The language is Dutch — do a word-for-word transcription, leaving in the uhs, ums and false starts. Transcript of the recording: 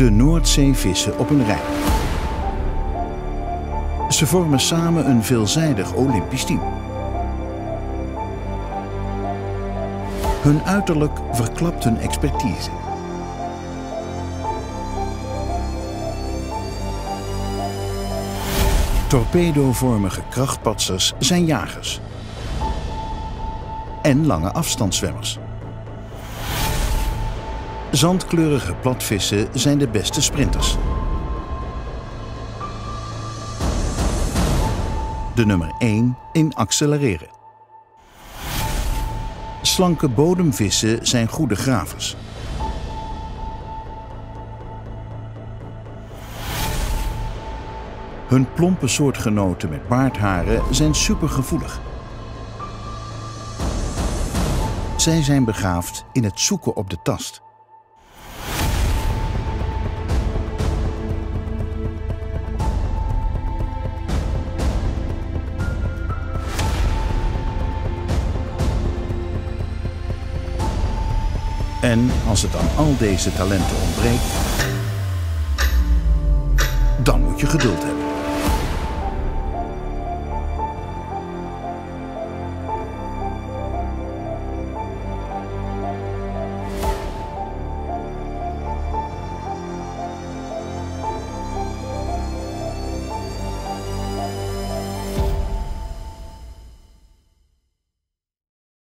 de Noordzeevissen op een rij. Ze vormen samen een veelzijdig Olympisch team. Hun uiterlijk verklapt hun expertise. Torpedovormige krachtpatsers zijn jagers en lange afstandszwemmers. Zandkleurige platvissen zijn de beste sprinters. De nummer één in accelereren. Slanke bodemvissen zijn goede gravers. Hun plompe soortgenoten met paardharen zijn supergevoelig. Zij zijn begaafd in het zoeken op de tast. En als het aan al deze talenten ontbreekt, dan moet je geduld hebben.